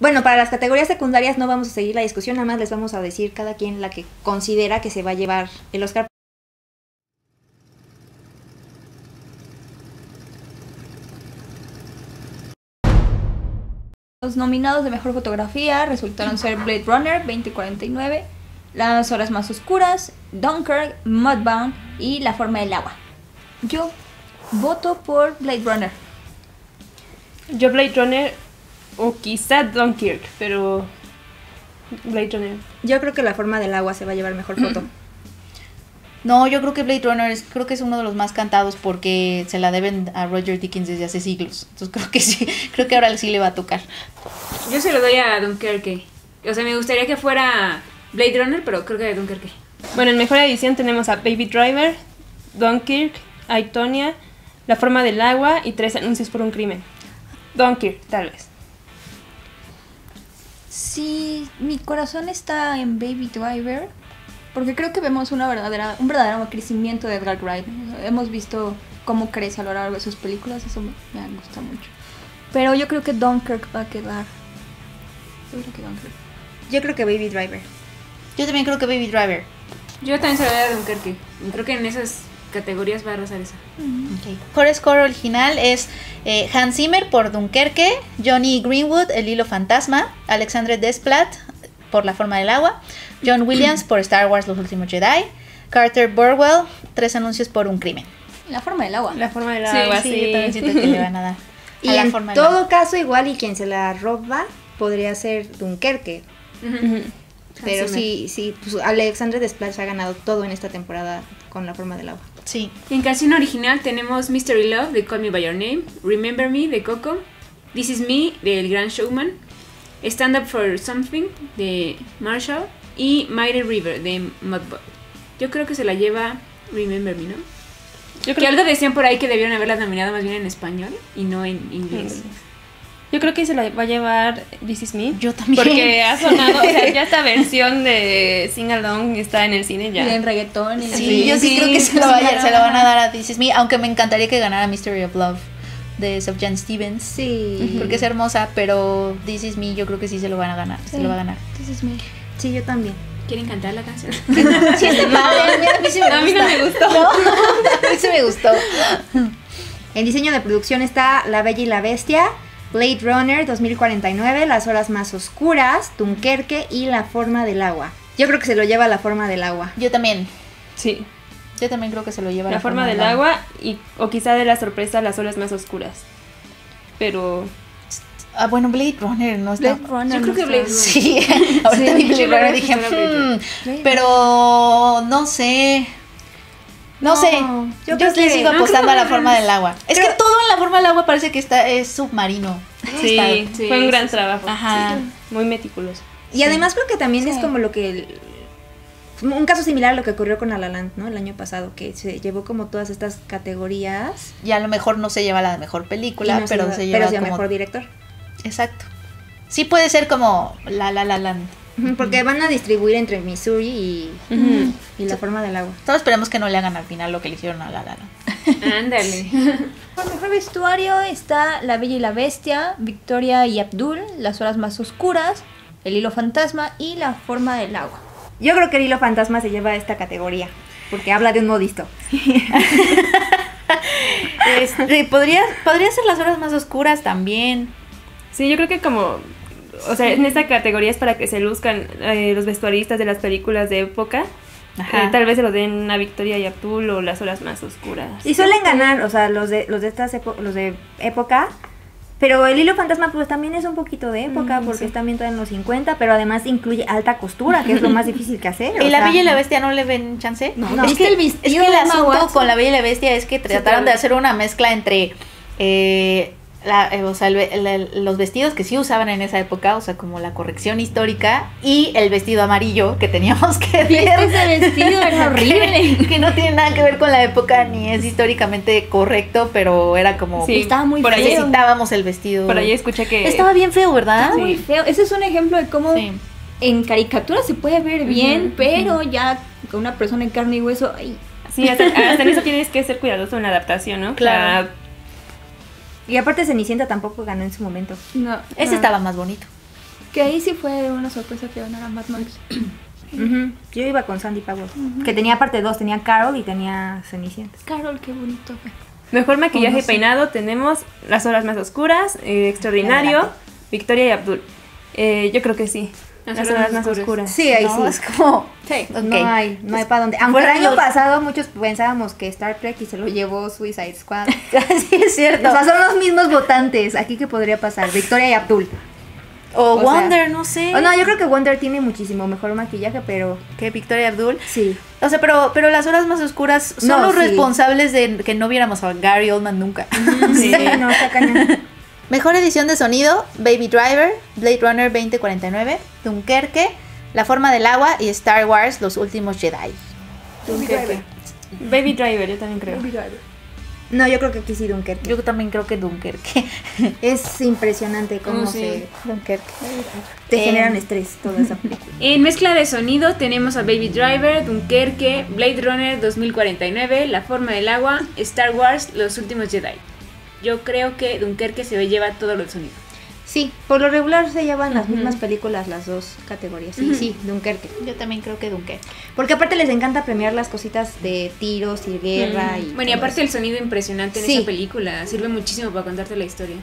Bueno, para las categorías secundarias no vamos a seguir la discusión, nada más les vamos a decir cada quien la que considera que se va a llevar el Oscar. Los nominados de Mejor Fotografía resultaron ser Blade Runner 2049, Las Horas Más Oscuras, Dunkirk, Mudbound y La Forma del Agua. Yo voto por Blade Runner. Yo Blade Runner o quizá Dunkirk, pero Blade Runner. Yo creo que La Forma del Agua se va a llevar Mejor Foto. No, yo creo que Blade Runner creo que es uno de los más cantados porque se la deben a Roger Deakins desde hace siglos. Entonces creo que sí, creo que ahora sí le va a tocar. Yo se lo doy a Dunkerque. O sea, me gustaría que fuera Blade Runner, pero creo que a Dunkerque. Bueno, en Mejor Edición tenemos a Baby Driver, Dunkirk, I, Tonya, La Forma del Agua y Tres Anuncios por un Crimen. Dunkirk, tal vez. Sí, mi corazón está en Baby Driver. Porque creo que vemos un verdadero crecimiento de Edgar Wright. Hemos visto cómo crece a lo largo de sus películas. Eso me gusta mucho. Pero yo creo que Dunkirk va a quedar. Yo creo que Baby Driver. Yo también creo que Baby Driver. Yo también se lo voy a Dunkirk. Creo que en esas categorías va a arrasar esa. Okay. Mejor score original es Hans Zimmer por Dunkerque, Johnny Greenwood, El Hilo Fantasma, Alexandre Desplat por La Forma del Agua, John Williams por Star Wars Los Últimos Jedi, Carter Burwell, Tres Anuncios por un Crimen. La Forma del Agua. La Forma del Agua, sí. Yo también siento que le van a dar. Y a La Forma del Agua. En todo caso, igual y quien se la roba podría ser Dunkerque. Pero sí, pues Alexandre Desplat ha ganado todo en esta temporada con La Forma del Agua. Sí. En canción original tenemos Mystery Love de Call Me By Your Name, Remember Me de Coco, This Is Me del Gran Showman, Stand Up For Something de Marshall y Mighty River de Mudbound. Yo creo que se la lleva Remember Me, ¿no? Yo creo que algo decían por ahí que debieron haberla nominado más bien en español y no en inglés. Yo creo que se la va a llevar This Is Me. Yo también. Porque ha sonado, o sea, ya esta versión de Sing Along está en el cine ya. Y en reggaetón. Y sí, yo sí creo que se la van a dar a This Is Me, aunque me encantaría que ganara Mystery of Love de Sufjan Stevens, sí, porque es hermosa, pero This Is Me yo creo que sí se lo van a ganar, sí, se lo va a ganar. This Is Me. Sí, yo también. ¿Quieren cantar la canción? Sí, es de padre, a mí sí me gusta. A mí no me gustó. ¿No? A mí sí me gustó. En diseño de producción está La Bella y la Bestia, Blade Runner 2049, Las Horas Más Oscuras, Dunkerque y La Forma del Agua. Yo creo que se lo lleva La Forma del Agua. Yo también. Sí. Yo también creo que se lo lleva La Forma del Agua y o quizá de la sorpresa Las Olas Más Oscuras. Pero bueno, Blade Runner no está. Blade Runner, yo creo que Blade Runner. Sí. Ahorita vi Blade Runner dije, pero no sé. No sé. Yo le sigo apostando a La Forma del Agua. Es que todo en La Forma del Agua parece que es submarino. Sí, fue un gran trabajo. Ajá. Muy meticuloso. Y además creo que también es como lo que un caso similar a lo que ocurrió con La La Land, ¿no? El año pasado, que se llevó como todas estas categorías. Y a lo mejor no se lleva la mejor película, no pero se lleva pero como mejor director. Exacto. Sí puede ser como La Land. Porque van a distribuir entre Missouri y La Forma del Agua. Todos esperemos que no le hagan al final lo que le hicieron a La La Land. Ándale. Por Mejor Vestuario está La Bella y la Bestia, Victoria y Abdul, Las Horas Más Oscuras, El Hilo Fantasma y La Forma del Agua. Yo creo que El Hilo Fantasma se lleva a esta categoría, porque habla de un modisto. Podría ser Las Horas Más Oscuras también. Sí, yo creo que como, o sea, en esta categoría es para que se luzcan los vestuaristas de las películas de época. Ajá. Tal vez se lo den a Victoria y Abdul o Las Horas Más Oscuras. Y suelen ganar, o sea, los de época. Pero El Hilo Fantasma pues también es un poquito de época, porque está ambientada en los 50, pero además incluye alta costura, que es lo más difícil que hacer. ¿Y La Bella y la Bestia no le ven chance? No. Es que el asunto con La Bella y la Bestia es que trataron de hacer una mezcla entre los vestidos que sí usaban en esa época, o sea, como la corrección histórica, y el vestido amarillo que teníamos que ver. Ese vestido era horrible. Que no tiene nada que ver con la época, ni es históricamente correcto, pero era como... Sí, estaba muy feo. Necesitábamos el vestido. Por ahí escuché que... Estaba bien feo, ¿verdad? Sí. Muy feo. Ese es un ejemplo de cómo en caricatura se puede ver bien, pero ya con una persona en carne y hueso... Ay. Sí, hasta en eso tienes que ser cuidadoso en la adaptación, ¿no? Claro. Y aparte Cenicienta tampoco ganó en su momento. No. Ese estaba más bonito. Que ahí sí fue una sorpresa que ganara Mad Max. Yo iba con Sandy Powell, que tenía parte 2, tenía Carol y tenía Cenicienta. Carol, qué bonito. Mejor maquillaje y peinado tenemos Las Horas Más Oscuras, Extraordinario, Victoria y Abdul. Yo creo que sí. Las Horas Más Oscuras. Sí, ahí no, sí. Es como, sí. Okay. No hay para dónde. Aunque el año pasado muchos pensábamos que Star Trek y se lo llevó Suicide Squad. Sí, es cierto. O sea, son los mismos votantes. Aquí, ¿qué podría pasar? Victoria y Abdul. O Wonder, sea, no sé. No, yo creo que Wonder tiene muchísimo mejor maquillaje, pero... ¿Que Victoria Abdul? Sí. O sea, pero Las Horas Más Oscuras son los responsables de que no viéramos a Gary Oldman nunca. No, está cañón. Mejor edición de sonido, Baby Driver, Blade Runner 2049, Dunkerque, La Forma del Agua y Star Wars, Los Últimos Jedi. Dunkerque. Baby Driver, yo también creo. Baby Driver. No, yo creo que aquí sí Dunkerque. Yo también creo que Dunkerque. Es impresionante cómo se... Dunkerque. Te generan estrés toda esa película. En mezcla de sonido tenemos a Baby Driver, Dunkerque, Blade Runner 2049, La Forma del Agua, Star Wars, Los Últimos Jedi. Yo creo que Dunkerque se lleva todo el sonido. Sí, por lo regular se llevan las mismas películas las dos categorías. Sí, sí, Dunkerque. Yo también creo que Dunkerque. Porque aparte les encanta premiar las cositas de tiros y guerra. Y bueno, y aparte el sonido impresionante en esa película. Sirve muchísimo para contarte la historia.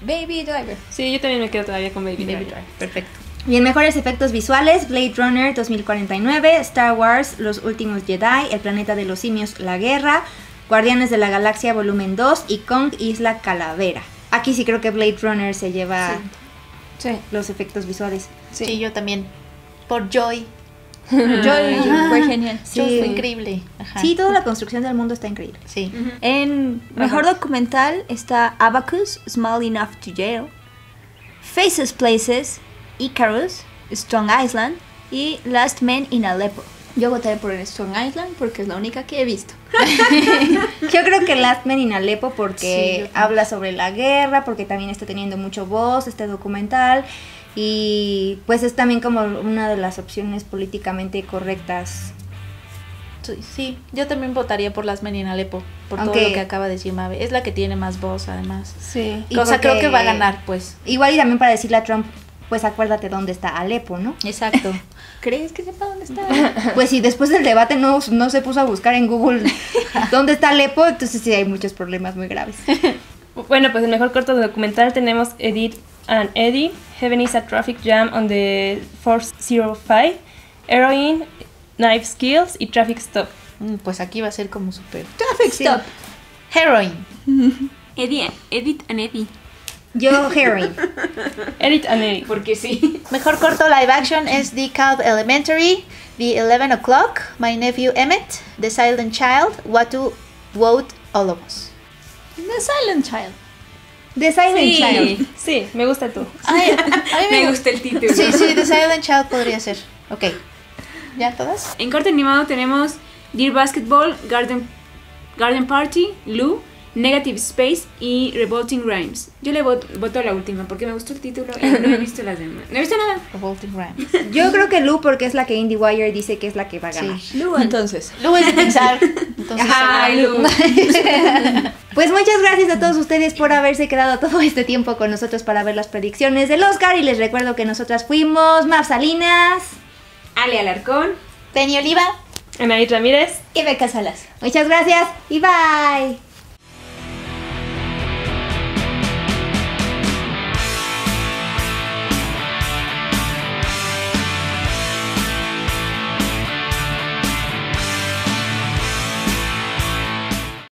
Baby Driver. Sí, yo también me quedo todavía con Baby Driver. Perfecto. Y en mejores efectos visuales, Blade Runner 2049, Star Wars, Los Últimos Jedi, El Planeta de los Simios, La Guerra, Guardianes de la Galaxia Volumen 2 y Kong Isla Calavera. Aquí sí creo que Blade Runner se lleva los efectos visuales. Sí, yo también. Por Joy. Joy fue genial. Sí. Joy fue increíble. Ajá. Sí, toda la construcción del mundo está increíble. Sí. En mejor documental está Abacus, Small Enough to Jail, Faces Places, Icarus, Strong Island y Last Man in Aleppo. Yo votaré por Strong Island porque es la única que he visto. Yo creo que Last Man in Aleppo porque habla sobre la guerra, porque también está teniendo mucho voz este documental y pues es también como una de las opciones políticamente correctas. Sí, yo también votaría por Last Man in Aleppo por todo lo que acaba de decir Mabe. Es la que tiene más voz además. Sí. O sea, creo que va a ganar pues. Igual y también para decirle a Trump, pues acuérdate dónde está Aleppo, ¿no? Exacto. ¿Crees que sepa dónde está? Pues si después del debate no se puso a buscar en Google dónde está Aleppo, entonces sí hay muchos problemas muy graves. Bueno, pues el mejor corto documental tenemos Edith and Eddie, Heaven is a Traffic Jam on the 405, Heroin, Knife Skills y Traffic Stop. Pues aquí va a ser como super... Traffic Stop. Heroin. Edith and Eddie. Yo, Heroin. Edit and Edit, porque sí. Mejor corto live action es The Calf Elementary, The 11 O'Clock, My Nephew Emmett, The Silent Child, Watu Wout Olomos. The Silent Child. The Silent Child. Sí, me gusta tú. A mí me gusta el título. Sí, The Silent Child podría ser. Ok. ¿Ya todas? En corto animado tenemos Dear Basketball, Garden Party, Lou, Negative Space y Revolting Rhymes. Yo le voto a la última porque me gustó el título y no he visto las demás. No he visto nada. Revolting Rhymes. Yo creo que Lou porque es la que IndieWire dice que es la que va a ganar. Sí. Lou, entonces. Lou es de pensar. ¡Ay, Lou! Pues muchas gracias a todos ustedes por haberse quedado todo este tiempo con nosotros para ver las predicciones del Oscar. Y les recuerdo que nosotras fuimos Mar Salinas, Ale Alarcón, Penny Oliva, Ana Ramírez y Beca Salas. Muchas gracias y bye.